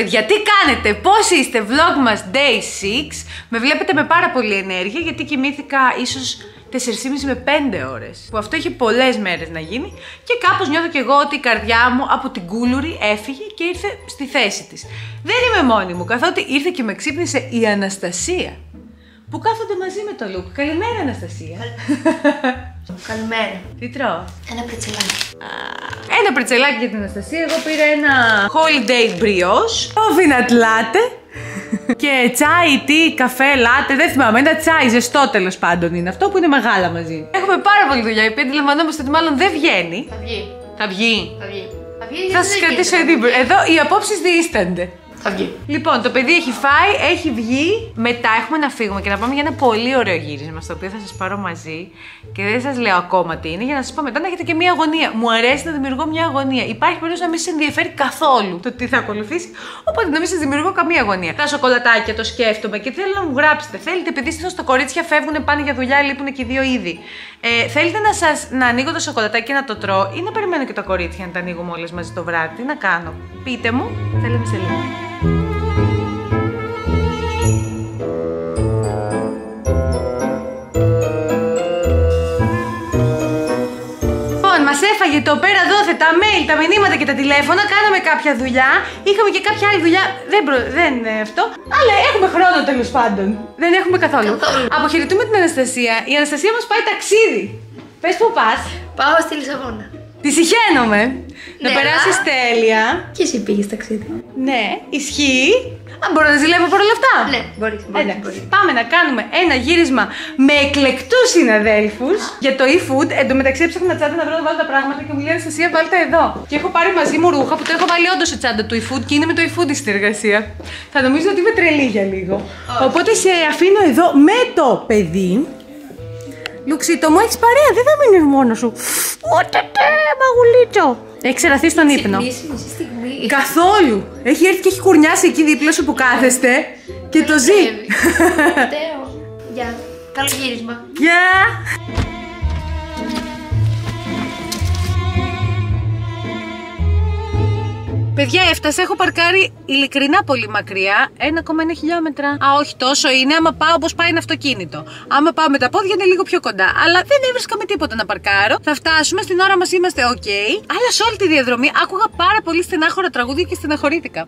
παιδιά, τι κάνετε, πώς είστε? Vlog μας day 6. Με βλέπετε με πάρα πολύ ενέργεια γιατί κοιμήθηκα ίσως 4,5 με 5 ώρες, που αυτό είχε πολλές μέρες να γίνει και κάπως νιώθω και εγώ ότι η καρδιά μου από την κούλουρη έφυγε και ήρθε στη θέση της. Δεν είμαι μόνη μου, καθότι ήρθε και με ξύπνησε η Αναστασία, που κάθονται μαζί με το Λουκ. Καλημέρα, Αναστασία. Καλημέρα. Τι τρώω? Ένα πριτσελάκι. Ένα πριτσελάκι για την Αναστασία. Εγώ πήρα ένα holiday brioche, coconut latte και τσάι, τι, καφέ, λάτε, δεν θυμάμαι. Ένα τσάι ζεστό τέλος πάντων είναι αυτό που είναι μεγάλα μαζί. Έχουμε πάρα πολύ δουλειά, επειδή αντιλαμβανόμαστε ότι μάλλον δεν βγαίνει. Θα βγει. Θα βγει. Θα βγει. Θα σας κρατήσω εδώ, οι απόψεις διείστανται. Θα βγει. Λοιπόν, το παιδί έχει φάει, έχει βγει. Μετά έχουμε να φύγουμε και να πάμε για ένα πολύ ωραίο γύρισμα, στο οποίο θα σας πάρω μαζί. Και δεν σας λέω ακόμα τι είναι, για να σας πω μετά να έχετε και μια αγωνία. Μου αρέσει να δημιουργώ μια αγωνία. Υπάρχει περίπτωση να μην σας ενδιαφέρει καθόλου το τι θα ακολουθήσει, οπότε να μην σας δημιουργώ καμία αγωνία. Τα σοκολατάκια το σκέφτομαι και θέλω να μου γράψετε. Θέλετε, επειδή συνήθως τα κορίτσια φεύγουν, πάνε για δουλειά, λείπουν και δύο ήδη. Θέλετε να ανοίγω το σοκολατάκι και να το τρώω, ή να περιμένω και τα κορίτσια να τα ανοίγουμε όλες μαζί το βράδυ? Τι να κάνω? Πείτε μου, θα λέμε σε λίγο. Μας έφαγε το πέρα δόθε, τα mail, τα μηνύματα και τα τηλέφωνα. Κάναμε κάποια δουλειά. Είχαμε και κάποια άλλη δουλειά. Δεν είναι αυτό. Αλλά έχουμε χρόνο τέλος πάντων. Δεν έχουμε καθόλου. Αποχαιρετούμε την Αναστασία. Η Αναστασία μας πάει ταξίδι. Πες που πας? Πάω στη Λισαβόνα. Τη συχαίνομαι. Ναι, να περάσεις τέλεια. Και εσύ πήγες ταξίδι. Ναι, ισχύει. Α, μπορώ να ζηλεύω παρόλα αυτά. Ναι, μπορείς. Πάμε να κάνουμε ένα γύρισμα με εκλεκτούς συναδέλφους για το e-food. Εν τω μεταξύ έψαχνα τσάντα να βρω να βάλω τα πράγματα και μου λέει Αναστασία, βάλει τα εδώ. Και έχω πάρει μαζί μου ρούχα που το έχω βάλει όντως σε τσάντα του e-food και είναι με το e-food η συνεργασία. Θα νομίζω ότι είμαι τρελή για λίγο. Okay. Οπότε σε αφήνω εδώ με το παιδί. Λουξίτο μου, έχεις παρέα, δεν θα μείνεις μόνος σου. Οτετέ, μαγουλίτσο. Έχει ξεραθεί στον ύπνο. Καθόλου! Έχει έρθει και έχει κουρνιάσει εκεί δίπλα σου που κάθεστε και το ζει. Γεια. Καλό γύρισμα. Γεια! Παιδιά, έφτασα, έχω παρκάρει ειλικρινά πολύ μακριά, 1,1 χιλιόμετρα. Α, όχι τόσο είναι, άμα πάω όπως πάει ένα αυτοκίνητο. Άμα πάω με τα πόδια είναι λίγο πιο κοντά. Αλλά δεν έβρισκα με τίποτα να παρκάρω. Θα φτάσουμε, στην ώρα μας είμαστε ok. Αλλά σε όλη τη διαδρομή άκουγα πάρα πολύ στενάχωρα τραγούδια και στεναχωρήθηκα.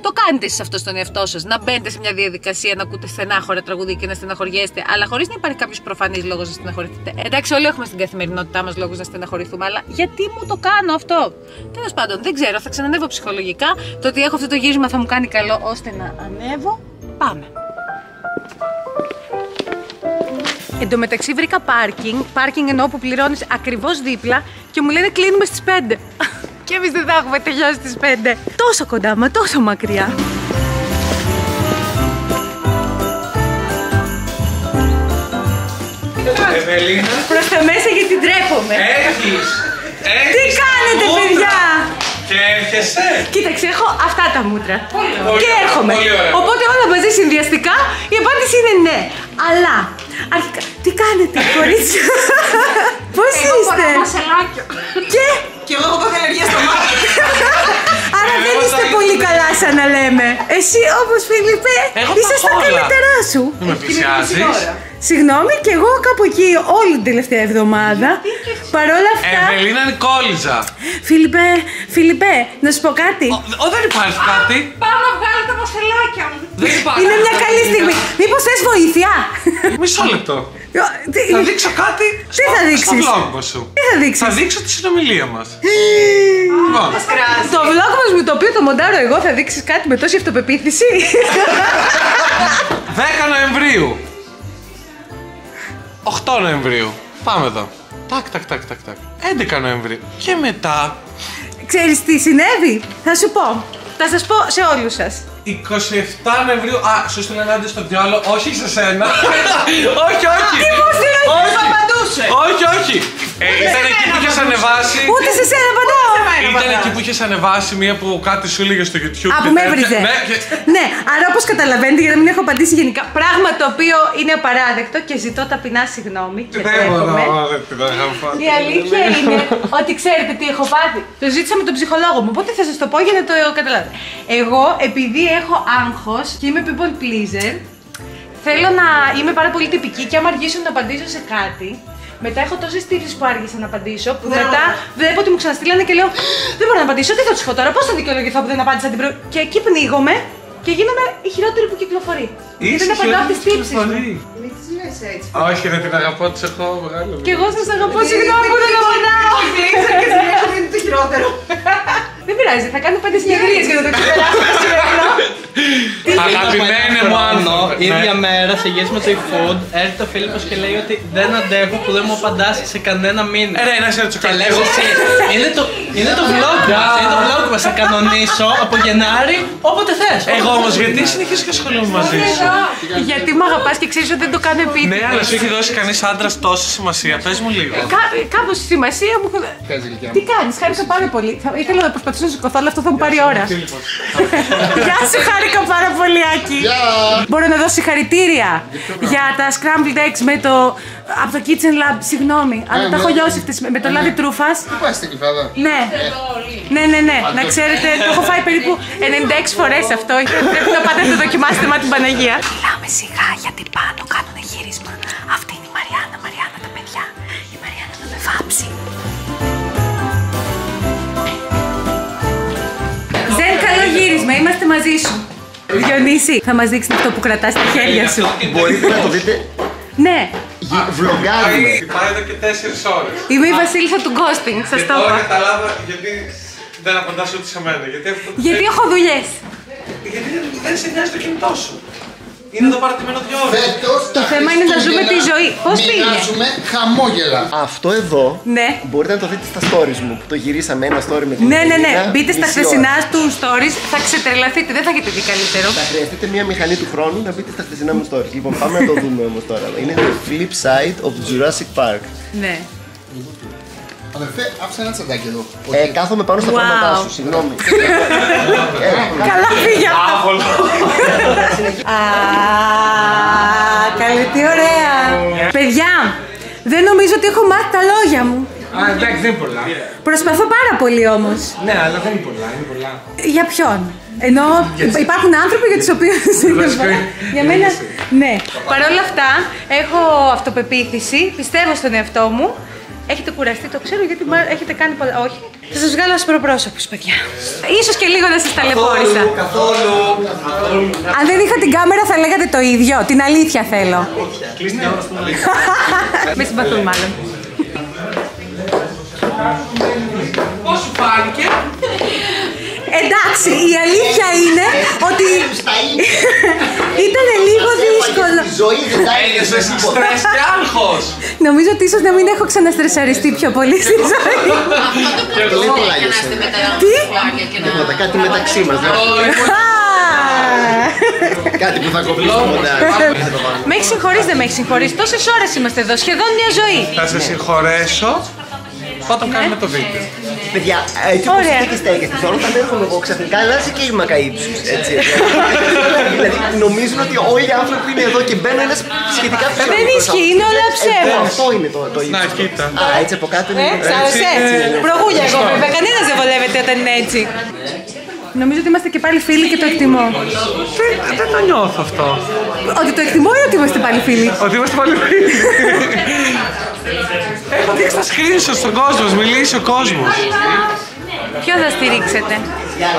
Το κάνετε εσείς αυτό στον εαυτό σας? Να μπαίνετε σε μια διαδικασία να ακούτε στενάχωρα τραγούδια και να στεναχωριέστε, αλλά χωρίς να υπάρχει κάποιος προφανής λόγος να στεναχωρηθείτε. Εντάξει, όλοι έχουμε στην καθημερινότητά μας λόγους να στεναχωρηθούμε, αλλά γιατί μου το κάνω αυτό? Τέλος πάντων, δεν ξέρω, θα ξανανεύω ψυχολογικά. Το ότι έχω αυτό το γύρισμα θα μου κάνει καλό ώστε να ανέβω. Πάμε. Εν τω μεταξύ βρήκα πάρκινγκ εννοώ που πληρώνεις ακριβώς δίπλα και μου λένε κλείνουμε στις 5. Και εμείς δεν θα έχουμε τελειώσει στις 5. Τόσο κοντά, μα τόσο μακριά. Προς τα μέσα γιατί ντρέπομαι. Έχεις. Τι κάνετε μούτρα, παιδιά? Και έρχεσαι. Κοίταξε, έχω αυτά τα μούτρα. Και έρχομαι. Οπότε όλα μαζί συνδυαστικά η απάντηση είναι ναι. Αλλά αρχικά, τι κάνετε κορίτσια? Πώς είστε? Και... Και εγώ έχω καφελεργία στο μάτι. Άρα δεν είστε πολύ καλά σαν να λέμε. Εσύ όπως Φιλιππέ είσαι στα καλύτερά σου. Με πλησιάζεις. Συγγνώμη, και εγώ κάπου εκεί όλη την τελευταία εβδομάδα. Παρόλα αυτά... Εβελίνα Νικόλυζα. Φιλιππέ, να σου πω κάτι. Δεν υπάρχει κάτι. Πάω να βγάλω τα μασελάκια μου. Δεν υπάρχει. Είναι μια καλή στιγμή. Μήπως θες βοήθεια? Μισό λεπτό. Θα δείξω κάτι στο vlog μας σου. Τι θα δείξεις? Θα δείξω τη συνομιλία μας. Το vlog μας με το οποίο το μοντάρω εγώ, θα δείξεις κάτι με τόση αυτοπεποίθηση? 10 Νοεμβρίου. 8 Νοεμβρίου. Πάμε εδώ. Τακ. 11 Νοεμβρίου. Και μετά... Ξέρεις τι συνέβη? Θα σου πω. Θα σας πω σε όλους σας. 27 Νοεμβρίου. Α, σου στείλε ενάντια στον διάλογο. Όχι σε σένα. Όχι. Τι μου στείλε? Όχι, απαντούσε. Όχι. Ήταν εκεί που είχες ανεβάσει. Ούτε σε σένα απαντάω. ήταν εκεί που είχε ανεβάσει μία που κάτι σου έλεγε στο YouTube. Από με έβριζε. Ναι, άρα όπως καταλαβαίνετε, για να μην έχω απαντήσει γενικά, πράγμα το οποίο είναι απαράδεκτο και ζητώ ταπεινά συγγνώμη. Και δεν μπορώ, η αλήθεια είναι ότι ξέρετε τι έχω πάθει. Το ζήτησα με τον ψυχολόγο μου, οπότε θα σας το πω για να το καταλάβετε. Εγώ, επειδή έχω άγχος και είμαι people pleaser, θέλω να είμαι πάρα πολύ τυπική και άμα αργήσω να απαντήσω σε κάτι. Μετά έχω τόσες τύψεις που άργησα να απαντήσω, που μετά βλέπω ότι μου ξαναστήλανε και λέω δεν μπορώ να απαντήσω, τι θα τους πω τώρα, πώς θα δικαιολογηθώ που δεν απάντησα την πρώτη. Και εκεί πνίγομαι και γίνομαι η χειρότερη που κυκλοφορεί. Δεν απαντάω από τις τύψεις μου. Μην τις λες έτσι. Όχι, δεν την αγαπώ, τις έχω βγάλει. Και εγώ σας αγαπώ, συγγνώμη που δεν απαντάω. Είναι το χειρότερο. Δεν πειράζει, θα κάνω 5 συνεδρίες για να το ξεπεράσω το σημερινό. Αγαπημένε μου Άννο, ίδια μέρα σε γεύση με το e-food, έρχεται ο Φίλιππος και λέει ότι δεν αντέχω που δεν μου απαντάς σε κανένα μήνυμα. Ρε, να σε ρωτήσω κάτι. Είναι το vlog μας, είναι το vlog μας. Θα κανονίσω από Γενάρη όποτε θες. Εγώ όμως, γιατί συνεχίζω και ασχολούμαι μαζί σου. Γιατί μ' αγαπάς και ξέρεις ότι δεν το κάνω επίτηδες. Ναι, αλλά σου έχει δώσει κανείς άντρας τόση σημασία. Πες μου λίγο. Κάπως σημασία μου. Τι κάνεις, χάρηκα πάρα πολύ. Ήθελα να προσπαθήσω να σηκωθώ, αλλά αυτό θα μου πάρει ώρα. Γεια σου, χάρηκα πάρα πολύ, Άκη. Μπορώ να δώσω συγχαρητήρια για τα scrambled eggs με το. Από το Kitchen Lab, συγγνώμη, αλλά τα έχω λιώσει με το λάδι τρούφας. Πού πας στην Κυφάδα. Ναι. Ναι, να ξέρετε, το έχω φάει περίπου 96 φορές αυτό. Πρέπει να πάτε να το δοκιμάσετε, μα την Παναγία. Μιλάμε σιγά γιατί πάνω κάνουν γύρισμα. Αυτή είναι η Μαριάννα, τα παιδιά. Η Μαριάννα θα με βάψει. Ζεν, καλό γύρισμα, είμαστε μαζί σου. Διονύση, θα μας δείξεις αυτό που κρατάς στα χέρια σου. Μπορείτε να το δείτε. Ναι. Βλογκάρουμε. Πάει εδώ και 4 ώρες. Είμαι η βασίλισσα του ghosting, σας το είπα. Τώρα καταλάβω γιατί δεν απαντάς ούτε σε μένα. Γιατί έχω δουλειές. Γιατί δεν σε νοιάζει το κινητό σου. Είναι εδώ παρατημένο 2 ώρες. Το θέμα είναι να ζούμε τη ζωή. Πώς πήγε. Μοιράζουμε χαμόγελα. Αυτό εδώ μπορείτε να το δείτε στα stories μου. Που το γυρίσαμε ένα story με την Εβελίνα. Ναι. Μπείτε στα χθεσινά του stories. Θα ξετρελαθείτε. Δεν θα έχετε δει καλύτερο. Θα χρειαστείτε μια μηχανή του χρόνου να μπείτε στα χθεσινά μου stories. Λοιπόν, πάμε να το δούμε όμως τώρα. Είναι το flip side of Jurassic Park. Ναι. Αδερφέ, άφησα ένα τσαντάκι εδώ. Κάθομαι πάνω στα πράγματά σου, συγγνώμη. Καλά φύγε αυτό. Καλή, τι ωραία. Παιδιά, δεν νομίζω ότι έχω μάθει τα λόγια μου. Εντάξει, δεν είναι πολλά. Προσπαθώ πάρα πολύ όμως. Ναι, αλλά δεν είναι πολλά, είναι πολλά. Για ποιον. Ενώ υπάρχουν άνθρωποι για τους οποίους είναι πολλά. Για μένα, ναι. Παρ' όλα αυτά, έχω αυτοπεποίθηση, πιστεύω στον εαυτό μου. Έχετε κουραστεί, το ξέρω, γιατί έχετε κάνει πολλά. Όχι. Θα σας βγάλω ασπροπρόσωπους, παιδιά. Ίσως και λίγο να σας ταλαιπώρησα. Καθόλου. Αν δεν είχα την κάμερα, θα λέγατε το ίδιο. Την αλήθεια θέλω. Κλείστε την ώρα στην αλήθεια. Με συμπαθούν, μάλλον. Πώς σου φάνηκε. Εντάξει, η αλήθεια είναι ότι ήταν λίγο δύσκολο. Ζωή δεν θα έλεγες εσύ στρες και άγχος. Νομίζω ότι ίσως να μην έχω ξαναστρεσαριστεί πιο πολύ στη ζωή. Τι? Τίποτα, κάτι μεταξύ μας. Κάτι που θα κομπλήσω μοντά. Με έχεις συγχωρήσει, δεν με έχεις συγχωρήσει. Τόσες ώρες είμαστε εδώ, σχεδόν μια ζωή. Θα σε συγχωρέσω. Όταν κάνουμε το βίντεο. Παιδιά, έτσι όπως είστε και στέκεστε, όταν έρχομαι εγώ ξαφνικά αλλάζει και η μακαΐψους, έτσι. Δηλαδή νομίζουν ότι όλοι οι άνθρωποι είναι εδώ και μπαίνουν ένας σχετικά ψεύδος. Δεν ισχύει, είναι όλα ψεύδος. Αυτό είναι το ίδιο. Να, κοίτα. Α, έτσι από κάτω είναι. Ξάρασε, προγούλια εγώ βέβαια, κανένας δεν βολεύεται όταν είναι έτσι. Νομίζω ότι είμαστε και πάλι φίλοι και το εκτιμώ. Δεν το νιώθω αυτό. Ότι το εκτιμώ ή ότι είμαστε πάλι φίλοι. Ότι είμαστε πάλι φίλοι. Έχω δείξει τα screenshot στον κόσμο, μιλήσει ο κόσμο. Ποιο θα στηρίξετε.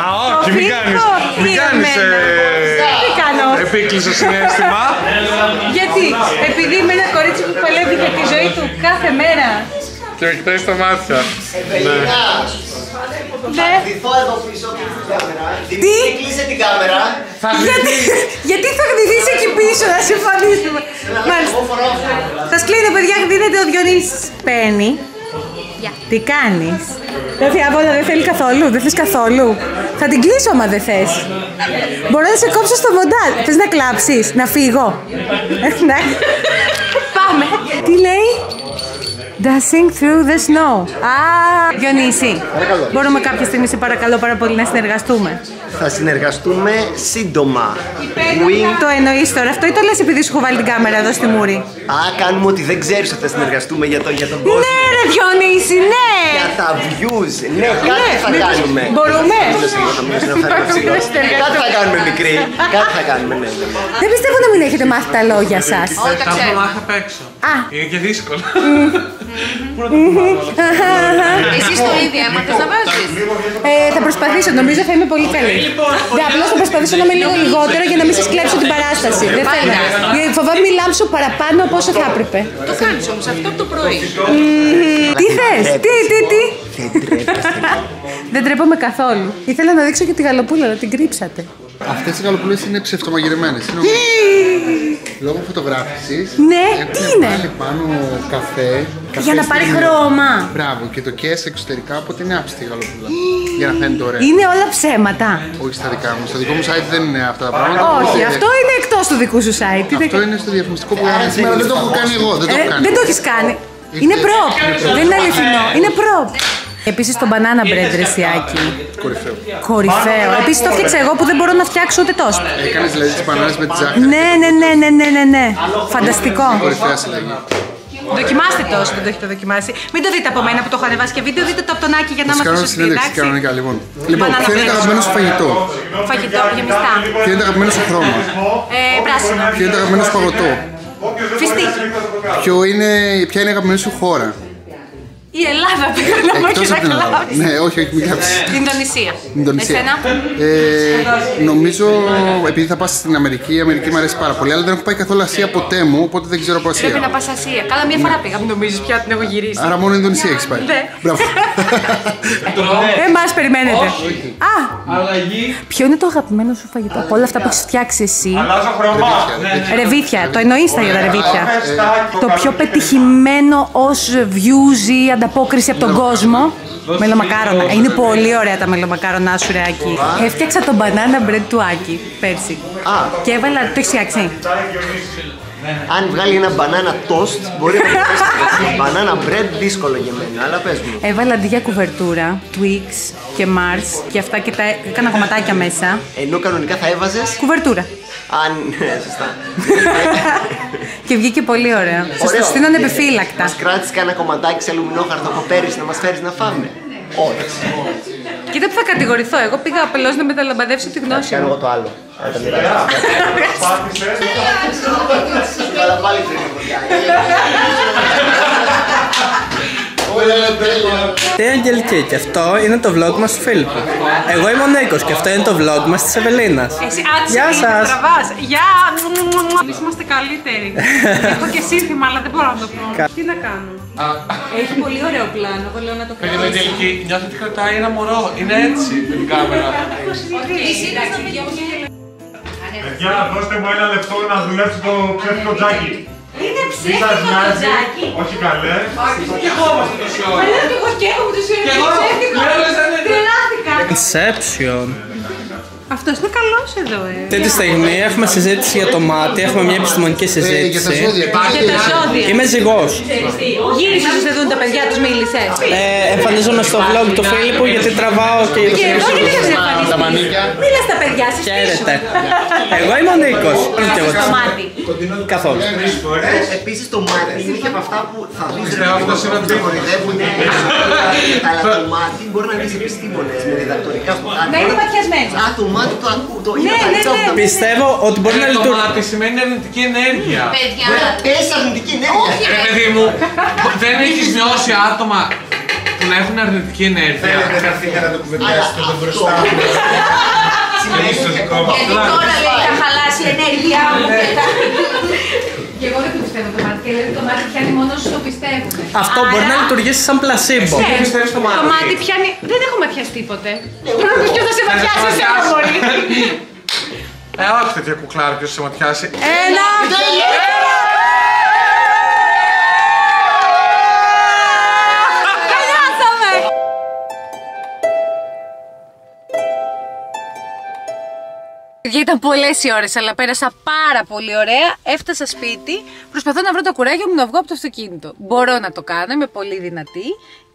Α, όχι, μην κάνεις. Μην κάνεις. Δεν κάνω. Επίκλεισαι συνέστημα. Γιατί, επειδή είμαι ένα κορίτσι που παλεύει για τη ζωή του κάθε μέρα. Και με κοιτάει στα μάτια. Θα γδυθώ εδώ πίσω και στην κάμερα. Δημήτρη, κλείσε την κάμερα. Γιατί θα γδυθείς εκεί πίσω, να συμφωνήσουμε. Θα σκλείνω, παιδιά, δίνεται ο Διονύσης. Παίρνει. Τι κάνεις. Δεν θέλει καθόλου, δεν θες καθόλου. Θα την κλείσω άμα δεν θες. Μπορώ να σε κόψω στο μοντάζ. Θες να κλάψεις, να φύγω. Πάμε. Τι λέει. Dashing through the snow. Διονύση, μπορούμε κάποια στιγμή, σε παρακαλώ πάρα πολύ, να συνεργαστούμε? Θα συνεργαστούμε σύντομα. Το εννοείς τώρα αυτό ή το λες επειδή σου έχω βάλει την κάμερα εδώ στη μούρη? Α, κάνουμε ότι δεν ξέρεις ότι θα συνεργαστούμε για τον κόσμο. Ναι ρε Διονύση, ναι! Για τα views, ναι, κάτι θα κάνουμε. Μπορούμε? Κάτι θα κάνουμε μικρή, κάτι θα κάνουμε, ναι. Δεν πιστεύω να μην έχετε μάθει τα λόγια σας. Τα έχω μάθει απ' έξω. Είναι και δύσκολο. Εσείς το ίδιο έμαθες να βάζεις? Θα προσπαθήσω, νομίζω θα είμαι πολύ καλή. Απλώς θα προσπαθήσω να είμαι λίγο λιγότερο για να μην σας κλέψω την παράσταση. Δεν θέλω. Φοβάμαι λάμψω παραπάνω από όσο θα έπρεπε. Το κάνεις όμως αυτό από το πρωί. Τι θες, τι. Δεν τρέπομαι καθόλου. Ήθελα να δείξω και τη γαλοπούλα, αλλά την κρύψατε. Αυτές οι γαλοπούλες είναι ψευτομαγειρεμένες. Λόγω φωτογράφησης. Ναι, τι είναι? Έχουν βάλει πάνω καφέ. Για να πάρει χρώμα. Μπράβο, και το καίει εξωτερικά, οπότε είναι άψητη η γαλοπούλα. Για να φαίνεται ωραία. Είναι όλα ψέματα. Όχι στα δικά μου. Στο δικό μου site δεν είναι αυτά τα πράγματα. Όχι, αυτό είναι εκτός του δικού σου site. Αυτό είναι στο διαφημιστικό πρόγραμμα. Δεν το έχω κάνει εγώ. Δεν το έχεις κάνει. Είναι προπ. Δεν είναι αληθινό. Είναι προπ. Επίσης το banana bread, ρε Σιάκη. Κορυφαίο. Κορυφαίο. Επίσης το έφτιαξα εγώ που δεν μπορώ να φτιάξω ούτε τόστ. Έκανες δηλαδή τις μπανάνες με τη ζάχαρη? Ναι. Φανταστικό. Κορυφαία συλλαγή. Δοκιμάστε το όσο δεν το έχετε δοκιμάσει. Μην το δείτε από μένα που το έχω ανεβάσει και βίντεο, δείτε το από τον Άκη για να μας το σωστεί. Κανονικά, λοιπόν. Λοιπόν, ποιο είναι το αγαπημένο σου φαγητό? Φαγητό, γεμιστά. Ποιο είναι το αγαπημένο σου χρώμα? Πράσινο. Ποιο είναι το αγαπημένο σου παγωτό? Φιστί. Ποια είναι η αγαπημένη σου χώρα? Η Ελλάδα, πήγα να πω και να κλάψεις. Ναι, όχι, μην κλάψεις. Ινδονησία. Εσένα? Νομίζω, επειδή θα πας στην Αμερική, η Αμερική μου αρέσει πάρα πολύ, αλλά δεν έχω πάει καθόλου Ασία ποτέ μου, οπότε δεν ξέρω από Ασία. Πρέπει να πας Ασία. Καλά, μία φορά πήγα, μην νομίζεις πια την έχω γυρίσει. Άρα μόνο Ινδονησία έχεις πάει. Ναι. Μπράβο. Εμάς περιμένετε. Α, ποιο είναι το αγαπημένο σου φαγητό από όλα αυτά που έχεις φτιάξει εσύ? Ρεβίθια. Το εννοείς τα ρεβίθια. Το πιο πετυχημένο ως views. Η ανταπόκριση από τον κόσμο. Μελομακάρονα. Είναι πολύ ωραία τα μελομακάρονά σου, ρε Άκη. Έφτιαξα το banana bread του Άκη πέρσι. Και έβαλα. Το έχεις φτιάξει? Αν βγάλει ένα banana toast, μπορεί να φτιάξει. Banana bread δύσκολο για μένα, αλλά πες μου. Έβαλα αντί για κουβερτούρα, Twix και Mars και αυτά και τα έκανα κομματάκια μέσα. Ενώ κανονικά θα έβαζες κουβερτούρα. Αν. Σωστά. Και βγήκε πολύ ωραία. Σας το στείλω ανεπιφύλακτα. Μας κράτησε κανένα κομματάκι σε αλουμινόχαρτο από πέρυσι να μας φέρεις να φάμε. Όχι. Κοίτα που θα κατηγορηθώ. Εγώ πήγα απλώς να μεταλαμπαδεύσω τη γνώση μου. Θα κάνω εγώ το άλλο. Τέλεια και αυτό είναι το vlog μας του Φίλιππου. Εγώ είμαι ο Νίκος και αυτό είναι το vlog μας της Εβελίνας. Γεια σας! Γεια! Εμείς είμαστε καλύτεροι. Έχω και σύνθημα αλλά δεν μπορώ να το πω. Τι να κάνω? Έχει πολύ ωραίο πλάνο, εγώ λέω να το κάνω. Παιδιά, νιώθω ότι κρατάει ένα μωρό. Είναι έτσι με την κάμερα. Παιδιά, δώστε μου ένα λεπτό να δουλέψω το ψεύτικο τζάκι. Είναι ψεύτικο το τζάκι. Όχι καλέ. Και εγώ όμως το σιώμα. Μα λέω και εγώ καίγομαι το σιώμα. Τρελάθηκα. Inception. Αυτός είναι καλός εδώ, Αυτή τη στιγμή έχουμε συζήτηση για το μάτι, έχουμε μια επιστημονική συζήτηση. Για τα ζώδια. Είμαι ζυγός. Γύρισες ώστε δουν τα παιδιά τους, μίλησες. Εμφανίζομαι στο vlog του Φίλιππου γιατί τραβάω και το φίλου σου. Μίλα στα παιδιά σας πίσω. Εγώ είμαι ο Νίκος. Το μάτι. Καθόλου. Επίσης το μάτι είναι και από αυτά που θα δεις να χορηγεύουν. Αλλά το μάτι μπορεί να δεις επιστήμονες με διδακτορικά σπουδά. Να είναι παθιασμένος. Ναι. Πιστεύω ότι μπορεί να λειτουργεί. Το μάτι σημαίνει αρνητική ενέργεια. Παιδιά, πες αρνητική ενέργεια. Ρε παιδί μου, δεν έχεις νιώσει άτομα που να έχουν αρνητική ενέργεια? Θέλω να καθήκα να το κουβεντιάσω το μπροστά μου. Γιατί τώρα λέει θα χαλάσει η ενέργειά μου. Και εγώ δεν το πιστεύω το μάτι. Και το μάτι πιάνει μόνο όσο το πιστεύω. Αυτό μπορεί να λειτουργήσει σαν πλασίμπο. Το μάτι πιάνει. Δεν έχω ματιάσει τίποτε. Πρώτα ποιο θα σε ματιάσει, σε αγόρι. Όχι τέτοια κουκλάρ, ποιο σε ματιάσει. Ένα, δύο. ήταν πολλές οι ώρες, αλλά πέρασα πάρα πολύ ωραία. Έφτασα σπίτι, προσπαθώ να βρω το κουράγιο μου να βγω από το αυτοκίνητο. Μπορώ να το κάνω, είμαι πολύ δυνατή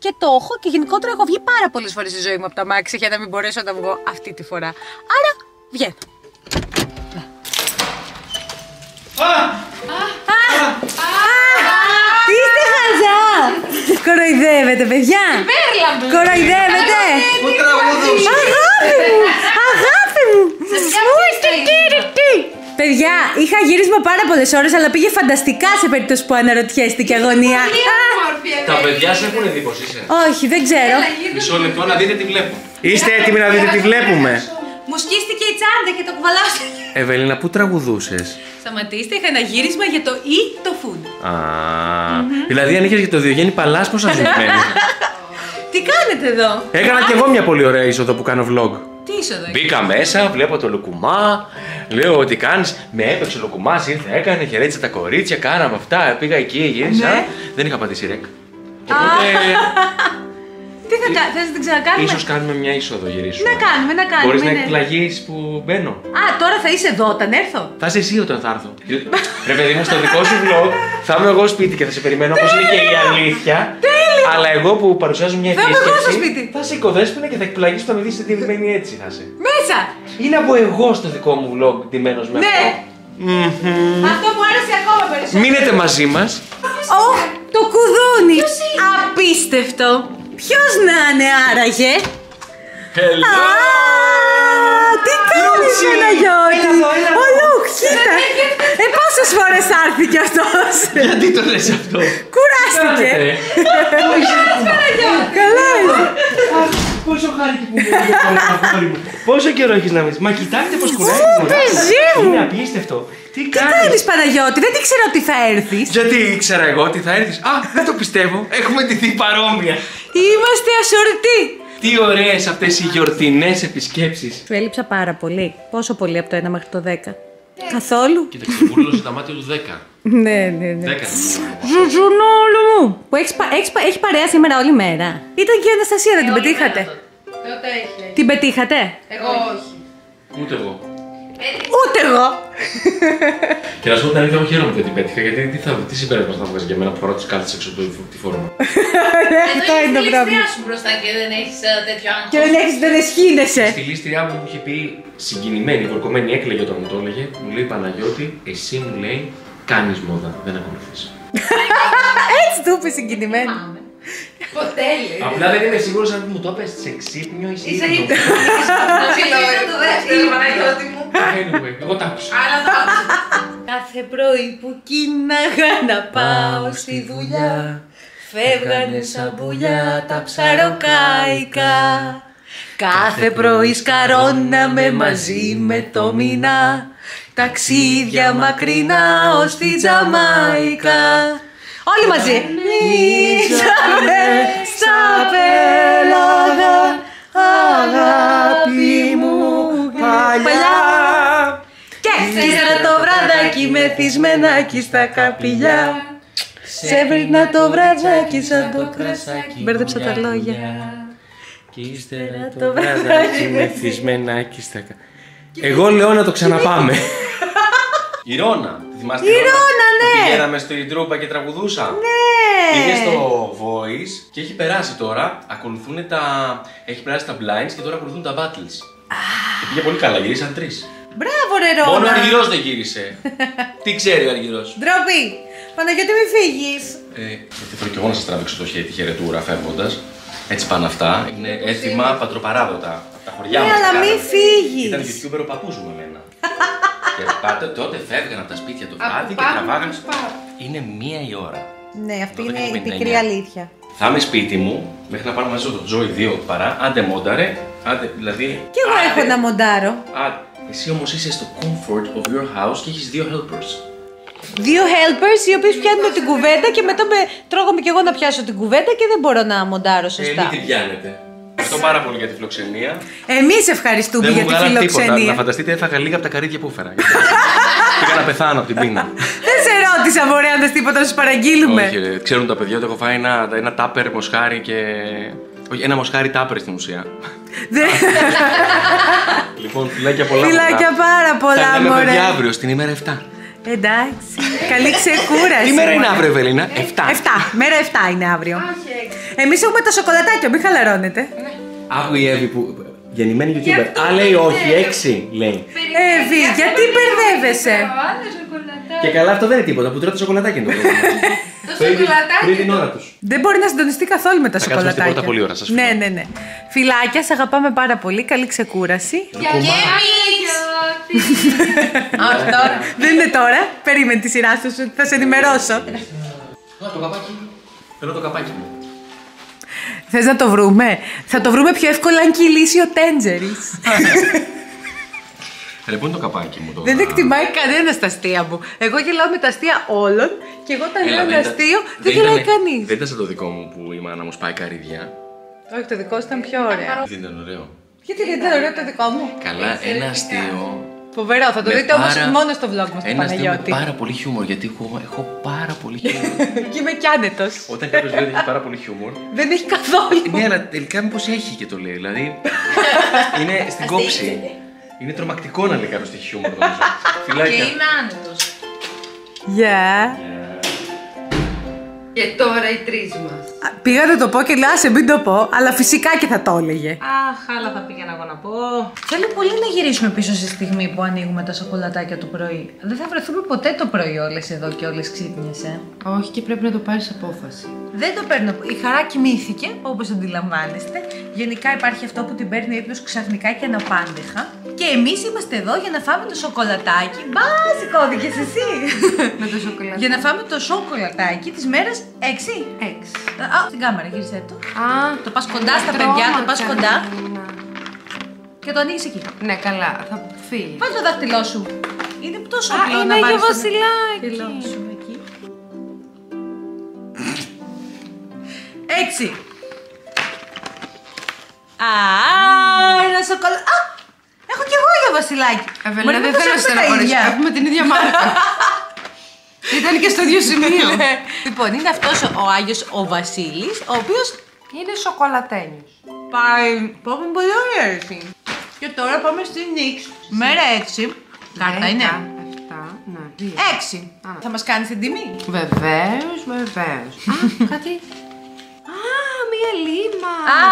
και το έχω, και γενικότερα έχω βγει πάρα πολλές φορές στη ζωή μου από τα μάξι για να μην μπορέσω να βγω αυτή τη φορά. Άρα βγαίνω. Τι είστε χαζά! Κοροϊδεύετε, παιδιά! Κοροϊδεύετε! Αγάπη μου! Αγάπη μου! Παιδιά, είχα γύρισμα πάρα πολλές ώρες, αλλά πήγε φανταστικά σε περίπτωση που αναρωτιέστε και αγωνία. Τα παιδιά σε έχουν εντυπωσίσει. Όχι, δεν ξέρω. Μισό λεπτό να δείτε τι βλέπουμε. Είστε έτοιμοι να δείτε τι βλέπουμε? Μου σκίστηκε η τσάντα και το κουβαλάω. Εβελίνα, πού τραγουδούσες? Σταματήστε, είχα ένα γύρισμα για το e-food. Δηλαδή αν είχες για το Διογέννη Παλάς, πώς θα ζητημένεις. Τι κάνετε εδώ? Έκανα κι εγώ μια πολύ ωραία είσοδο που κάνω vlog. Τι είσοδο? Μπήκα μέσα, βλέπω το λουκουμά, λέω ότι κάνεις. Με έπαιξε ο λουκουμάς, ήρθε, έκανε, χαιρέτησε τα κορίτσια, κάναμε αυτά. Πήγα εκεί, γύρισα. Δεν είχα πατήσει ρεκ. Τι θα κάνουμε, θες να την ξανακάνουμε? Ίσως κάνουμε μια είσοδο, γυρίσουμε. Να κάνουμε, να κάνουμε. Μπορείς να εκπλαγείς που μπαίνω. Α, τώρα θα είσαι εδώ όταν έρθω. Θα είσαι εσύ όταν θα έρθω. Ρε παιδί μου, στο δικό σου vlog θα είμαι εγώ σπίτι και θα σε περιμένω, όπως είναι και η αλήθεια. Τέλειο! Αλλά εγώ που παρουσιάζω μια επίσκεψη. Θα είμαι εγώ στο σπίτι. Θα σε οικοδέσποινα και θα εκπλαγείς που θα με δεις ντυμένη έτσι θα είσαι. Μέσα! Ή να μπω εγώ στο δικό μου vlog ντυμένος με αυτό. Αυτό μου άρεσε ακόμα περισσότερο. Μείνετε μαζί μας. Ωχ, το κουδούνι! Απίστευτο! Ποιος να είναι άραγε? Hello! Τι κάνεις Παναγιώτη? Ο Λουκ, κοίτα! Πόσες φορές άρθηκε αυτός? Γιατί το λες αυτό? Κουράστηκε! Καλά είσαι! Πόσο χάρηκε που μου. Πόσο καιρό έχεις να μείνεις. Μα κοιτάξτε πως κουράστηκε. Είναι απίστευτο. Τι κάνεις Παναγιώτη, δεν ήξερα ότι θα έρθεις. Γιατί ήξερα εγώ ότι θα έρθεις? Α, δεν το πιστεύω, έχουμε ντυθεί παρόμοια. Είμαστε ασορτοί. Τι ωραίες αυτές οι γιορτινές επισκέψεις. Του έλειψα πάρα πολύ. Πόσο πολύ από το 1 μέχρι το 10? Καθόλου. Κοίταξε, βούλωσε τα μάτια του 10. Ναι. 10. Ζουνόλου μου. Που έχει παρέα σήμερα όλη μέρα. Ήταν και η Αναστασία, δεν την πετύχατε? Τότε έχει. Την πετύχατε? Εγώ όχι. Ούτε εγώ. Ούτε εγώ! Και να σου πω την αλήθεια, εγώ χαίρομαι που δεν την πέτυχα, γιατί τι συμπέρασμα θα βγάζει για μένα που φορά τους κάλτσες έξω από τη φόρμα. Αυτό είναι το πράγμα. Στη ληστριά σου μπροστά και δεν έχεις τέτοιο άγχος. Και δεν εσχύνεσαι. Στη ληστριά μου είχε πει συγκινημένη, κορκωμένη, έκλαιγε όταν μου το έλεγε. Μου λέει Παναγιώτη, εσύ μου λέει κάνεις μόδα, δεν ακολουθείς. Έτσι του είπε συγκινημένη. Ποτέλει. Απλά δεν είμαι σίγουρος αν μου το έπες σε ξύπνιο ή σε ύπνο. Είναι το δεύτερο, Παναγιώτη μου. Εγώ τα άκουσα. Κάθε πρωί που κοίναγα να πάω στη δουλειά, φεύγανε σαν πουλιά τα ψαροκάικα. Κάθε πρωί σκαρώναμε μαζί με το μηνά, ταξίδια μακρινά ως τη Τζαμάικα. Όλοι μαζί! Νήσαμε στα πέλαγα, αγάπη μου παλιά. Και ξέρα το βράδακι μεθυσμενάκι στα καπηλιά. Σε βρήκα το βράδακι σαν το κρασάκι. Μπέρδεψα τα λόγια. Και ύστερα το βράδακι μεθυσμενάκι στα καπηλιά. Εγώ λέω να το ξαναπάμε. Η Ρόνα, θυμάστε? Η Ρόνα, ναι! Πηγαίναμε στην Τρούμπα και τραγουδούσα. Ναι! Είναι στο Voice και έχει περάσει τώρα. Ακολουθούν τα. Έχει περάσει τα Blinds και τώρα ακολουθούν τα Battles. Και πήγε πολύ καλά, γυρίσαν 3. Μπράβο, ρε Ρόνα! Μόνο ο Αργυρός δεν γύρισε. Τι ξέρει ο Αργυρός? Ντροπή! Παναγιώτη, μην φύγεις. Γιατί θέλω κι εγώ να σας τραβήξω το χέρι, τη χαιρετούρα φεύγοντας. Έτσι πάνε αυτά. Είναι έθιμα πατροπαράδοτα. Από τα χωριά μας. Ναι, αλλά μην φύγεις. Ήταν YouTuber ο παππούς μου εμένα. Και πάτε, τότε φεύγαν από τα σπίτια το βράδυ και τραβάγαν. Είναι 1 η ώρα. Ναι, αυτή είναι η πικρή αλήθεια. Θα είμαι σπίτι μου μέχρι να πάμε μαζί με τον Τζόι 2 παρά. Άντε μόνταρε, άντε δηλαδή. Κι εγώ έχω ένα μοντάρο. Εσύ όμως είσαι στο comfort of your house και έχεις 2 helpers. 2 helpers οι οποίοι πιάνουν την κουβέντα και μετά τρώγομαι κι εγώ να πιάσω την κουβέντα και δεν μπορώ να μοντάρω σωστά. Μην την πιάνετε. Ευχαριστώ πάρα πολύ για τη φιλοξενία. Εμείς ευχαριστούμε για τη φιλοξενία. Δεν μου βγάλαν τίποτα. Να φανταστείτε, έφαγα λίγα από τα καρύδια που έφερα. Πήγα να πεθάνω από την πείνα. Δεν σε ρώτησα, μωρέ, αν θες τίποτα να σου παραγγείλουμε. Όχι, ξέρουν τα παιδιά ότι έχω φάει ένα τάπερ μοσχάρι και Όχι, ένα μοσχάρι τάπερ στην ουσία. Λοιπόν, φιλάκια πολλά. Φιλάκια πάρα πολλά, μωρέ. Θα λέμε παιδιά αύριο, στην ημέρα 7. Εντάξει. Καλή ξεκούραση. Τι μέρα είναι αύριο, Εβελίνα? 7. Μέρα 7 είναι αύριο. Εμείς έχουμε το σοκολατάκιο, μην χαλαρώνετε. Άκου η Εύη που... γεννημένη YouTuber. Α, λέει όχι, 6 λέει. Εύη, γιατί μπερδεύεσαι? Και καλά, αυτό δεν είναι τίποτα, που τρώει το σοκολατάκι είναι το πρόβλημα. Το σοκολατάκι. Πριν την ώρα του. Δεν μπορεί να συντονιστεί καθόλου με τα σοκολατάκια. Θα κάτσουμε πολύ ώρα, σας φιλώ. Ναι, ναι, ναι. Φιλάκια, σε αγαπάμε πάρα πολύ. Καλή ξεκούραση. Για εμείς! Αυτό. Δεν είναι τώρα. Περίμενε τη σειρά σου, θα σε ενημερώσω. Α, το καπάκι. Θέλω το καπάκι μου. Θες να το βρούμε? Θα το βρούμε πιο εύκολα αν κυλήσει ο Τέντζερης. Ρε, πού είναι το καπάκι μου τώρα? Δεν εκτιμάει κανένα τα αστεία μου. Εγώ γελάω με τα αστεία όλων και εγώ τα λέω ένα αστείο, δεν γελάει κανείς. Δεν ήταν σαν το δικό μου που η μάνα μου σπάει καρύδια. Όχι, το δικό σου ήταν πιο ωραίο. Δεν ήταν ωραίο. Γιατί δεν ήταν ωραίο το δικό μου? Καλά, ένα αστείο. Φοβερό, θα το δείτε όμως μόνο στο vlog μας, στο Παναγιώτη. Πάρα πολύ χιούμορ, γιατί έχω πάρα πολύ χιούμορ. Και είμαι κι άνετος. Όταν κάποιος λέει ότι έχει πάρα πολύ χιούμορ. Δεν έχει καθόλου. Ναι, αλλά τελικά μήπως έχει και το λέει, δηλαδή. Είναι στην κόψη. Είναι τρομακτικό να λέει κάποιος το χιούμορ. Και είναι άνετος. Γεια. Και τώρα οι τρεις μας. Πήγα να το πω και λέω, άσε μην το πω, αλλά φυσικά και θα το έλεγε. Αχ, αλλά θα πήγαινα εγώ να πω. Θέλω πολύ να γυρίσουμε πίσω στη στιγμή που ανοίγουμε τα σοκολατάκια το πρωί. Δεν θα βρεθούμε ποτέ το πρωί όλες εδώ και όλες ξύπνιες, Όχι, και πρέπει να το πάρεις απόφαση. Δεν το παίρνω. Η χαρά κοιμήθηκε, όπως αντιλαμβάνεστε. Γενικά υπάρχει αυτό που την παίρνει ύπνος ξαφνικά και αναπάντεχα. Και εμείς είμαστε εδώ για να φάμε το σοκολατάκι. Μπα, σηκώθηκες εσύ! Με το σοκολατάκι. Για να φάμε το σοκολατάκι της μέρας 6. Α, στην κάμερα, γύρισε το. Α, το πας κοντά στα παιδιά, το πας κοντά. Και το ανοίγεις εκεί. Ναι, καλά, θα φύγει. Βάλε το δάχτυλό σου. Είναι τόσο απλό να βάλεις το δάχτυλό σου. Εκεί. 6. Α, ένα σοκολατάκι. Α, έχω κι εγώ για βασιλάκι. Εβελίνα, δεν θέλω να στεναχωρήσω. Έχουμε την ίδια μάρκα. Ήταν και στο ίδιο σημείο. Λοιπόν, είναι αυτός ο Άγιος ο Βασίλης, ο οποίος είναι σοκολατένιος. Πάει. Πάμε πολύ ωραία εσύ. Και τώρα πάμε στη Νίξ. Μέρα 6. Κάρτα είναι. 6. Θα μας κάνεις την τιμή? Βεβαίως, βεβαίως. Α, κάτι. Α, μία λίμα. Α,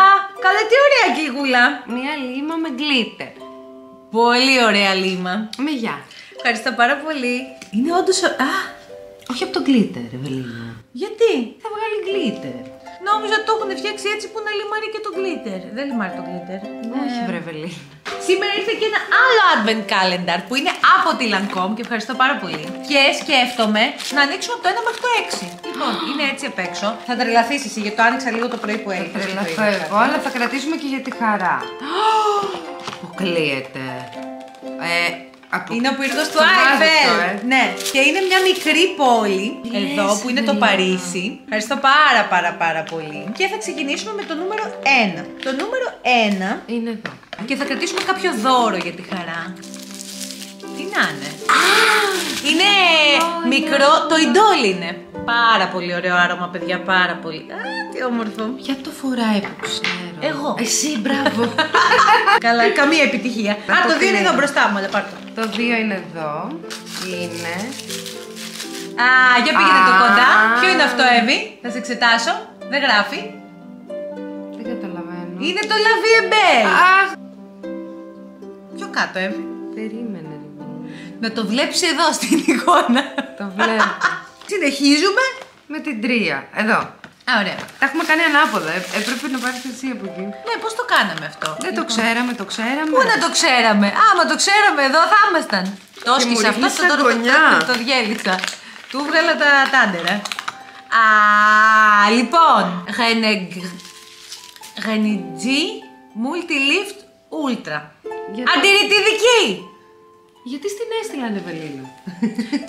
καλά, τι ωραία κυγούλα. Μία λίμα με γκλίτερ. Πολύ ωραία λίμα. Με γεια. Ευχαριστώ πάρα πολύ. Είναι όντως. Α! Όχι από το γκλίτερ, Εβελίνα. Γιατί? Θα βγάλει γκλίτερ. Νόμιζα ότι το έχουν φτιάξει έτσι που να λιμάρει και το γκλίτερ. Δεν λιμάρει το γκλίτερ. Όχι, βρε Εβελίνα. Σήμερα ήρθε και ένα άλλο advent calendar που είναι από τη Λανκόμ και ευχαριστώ πάρα πολύ. Και σκέφτομαι να ανοίξουμε από το 1 μέχρι το 6. Λοιπόν, είναι έτσι απ' έξω. Θα τρελαθείς εσύ γιατί το άνοιξα λίγο το πρωί που έλειπε. Θα τρελαθώ εγώ, αλλά θα κρατήσουμε και για τη χαρά. Αποκλείεται. Είναι ο πύργος του Άιφελ. Ναι, και είναι μια μικρή πόλη εδώ που είναι το Παρίσι. Ευχαριστώ πάρα πολύ. Και θα ξεκινήσουμε με το νούμερο 1. Το νούμερο 1 είναι εδώ. Και θα κρατήσουμε κάποιο δώρο για τη χαρά. Τι να είναι? Είναι μικρό, το ιντόλι είναι. Πάρα πολύ ωραίο άρωμα, παιδιά, πάρα πολύ. Α, τι όμορφο. Ποια το φοράει που ξέρω? Εγώ. Εσύ, μπράβο. Καλά, καμία επιτυχία. Α, το 2 είναι εδώ μπροστά μου, αλλά πάρ' το. Το 2 είναι εδώ. Είναι. Α, για πήγαινε το κοντά. Ποιο είναι αυτό, Εύη? Θα σε εξετάσω. Δεν γράφει. Δεν καταλαβαίνω. Είναι το λαβί εμπέ. Αχ. Πιο κάτω, Εύη. Περίμενε. Να το βλέπεις εδώ στην εικόνα. Το βλέπω. Συνεχίζουμε με την 3. Εδώ. Α, ωραία. Τα έχουμε κάνει ανάποδα. Έπρεπε να πάρεις εσύ από εκεί. Ναι, πώς το κάναμε αυτό? Δεν το ξέραμε, το ξέραμε. Πού να το ξέραμε? Άμα το ξέραμε εδώ θα ήμασταν. Το σκίσα αυτό, το διέλυσα. Του βγάλα τα τάντερα. Α, λοιπόν. Genigy Multi Lift Ultra. Αντιρρητιδική. Γιατί στην έστειλαν, Εβελίνα?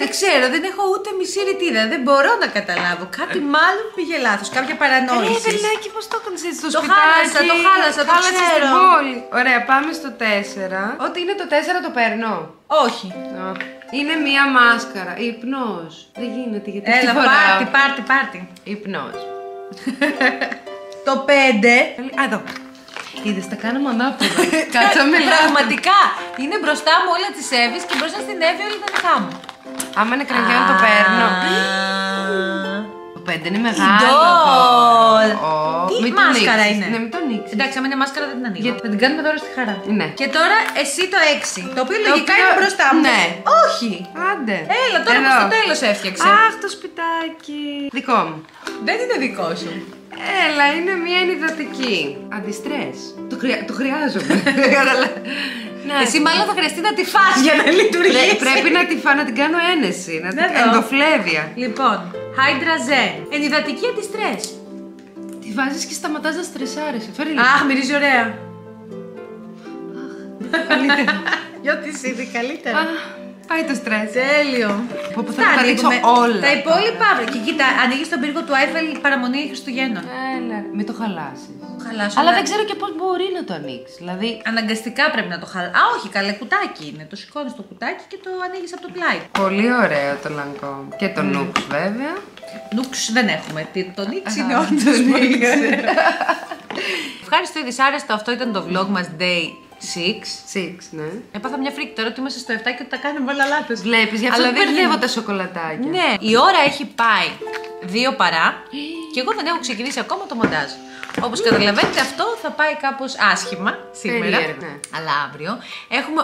Δεν ξέρω, δεν έχω ούτε μισή ρητίδα. Δεν μπορώ να καταλάβω. Κάτι μάλλον πήγε λάθος. Κάποια παρανόηση. Ρε, Εβελάκι, πώς το έκανες έτσι στο σπιτάκι? Το χάλασα, ξέρω. Στην πόλη. Ωραία, πάμε στο 4. Ό,τι είναι το 4 το παίρνω. Όχι. Είναι μία μάσκαρα. Υπνός. Δεν γίνεται γιατί. Έλα, πάρτι. Υπνός. Το 5. Α, εδώ. Είδες, τα κάναμε ανάποδα. Κάτσαμε πραγματικά. Είναι μπροστά μου όλα τη Εύη και μπροστά στην Εύη όλα τα δικά μου. Άμα είναι κραγιόν το παίρνω. Το 5 είναι μεγάλο. Τι μάσκαρα είναι. Ναι, μην το ανοίξεις. Εντάξει, άμα είναι μάσκαρα δεν την ανοίγω. Γιατί την κάνουμε τώρα στη χαρά. Ναι. Και τώρα εσύ το 6. Το οποίο λογικά είναι μπροστά μου. Ναι. Όχι. Άντε. Έλα, τώρα προς το τέλος έφτιαξε. Αχ, το σπιτάκι. Δικό μου. Δεν είναι δικό σου. Έλα, είναι μια ενυδατική. Αντιστρες. Το χρειάζομαι. Ναι. Εσύ μάλλον θα χρειαστεί να τη φας για να λειτουργήσει. Πρέπει να τη φάω, να την κάνω ένεση. Να την ενδοφλέβεια. Λοιπόν, Hydra Zen. Ενυδατική αντιστρες. Τη βάζεις και σταματάς να στρεσάρεσαι. Φέρε λίγο. Αχ, μυρίζει ωραία. Καλύτερα. Γιώτη είδη, καλύτερα. Πάει το στρες. Τέλειο. Όπου θα καταλήξω όλα. Τα υπόλοιπα αύριο. Και κοίτα, ανοίγεις τον πύργο του Άιφελ παραμονή Χριστουγέννων. Έλα. Μην το χαλάσεις. Χαλάσω. Αλλά δεν ξέρω και πώς μπορεί να το ανοίξεις. Δηλαδή. Αναγκαστικά πρέπει να το χαλάσεις. Α, όχι, καλέ κουτάκι είναι. Το σηκώνεις το κουτάκι και το ανοίγεις από το πλάι. Πολύ ωραίο το Λανκόμ. Και το νουξ βέβαια. Νουξ δεν έχουμε. Το νίξ είναι όντως πολύ ωραίο. Ευχαριστώ, είδη άρεστο. Αυτό ήταν το vlog μας day 6, ναι. Έπαθα μια φρίκη τώρα ότι είμαστε στο 7 και ότι τα κάνουμε όλα λάθος. Βλέπεις, γι' αυτό δεν μπερδεύω τα σοκολατάκια. Ναι, η ώρα έχει πάει 2 παρά και εγώ δεν έχω ξεκινήσει ακόμα το μοντάζ. Όπως καταλαβαίνετε, αυτό θα πάει κάπως άσχημα σήμερα. Ναι. Αλλά αύριο έχουμε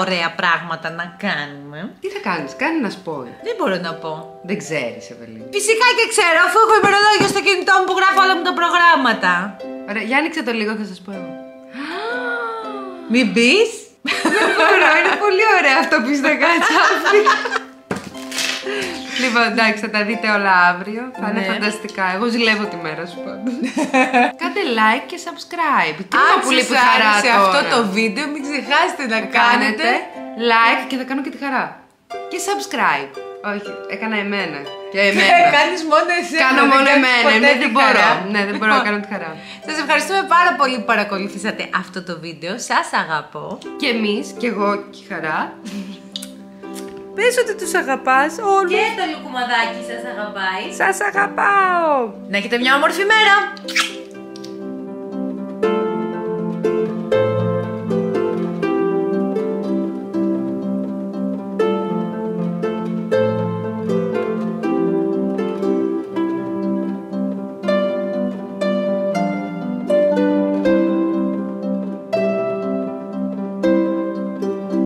ωραία πράγματα να κάνουμε. Τι θα κάνεις, κάνε να σπώ. Δεν μπορώ να πω. Δεν ξέρεις, Εβελίνα. Φυσικά και ξέρω, αφού έχω ημερολόγιο στο κινητό μου που γράφω όλα μου τα προγράμματα. Ωραία, για άνοιξε το λίγο, θα σας πω εγώ. Μην πεις! Δεν μπορώ, είναι πολύ ωραίο αυτό που είσαι να κάτσεις αύριο. Λοιπόν, εντάξει, θα τα δείτε όλα αύριο. Θα είναι φανταστικά. Εγώ ζηλεύω τη μέρα σου πάντως. Κάντε like και subscribe. Αν σας άρεσε αυτό το βίντεο, μην ξεχάσετε να κάνετε like και θα κάνω και τη χαρά. Και subscribe. Όχι, έκανα εμένα. Και εμένα. Κάνεις μόνο εσένα. Κάνω μόνο εμένα. Ναι, δεν μπορώ να κάνω τη χαρά. Σας ευχαριστούμε πάρα πολύ που παρακολουθήσατε αυτό το βίντεο. Σας αγαπώ. Και εμείς, και εγώ και η χαρά. Πες ότι τους αγαπάς όλους. Και το λουκουμαδάκι σας αγαπάει. Σας αγαπάω. Να έχετε μια όμορφη μέρα.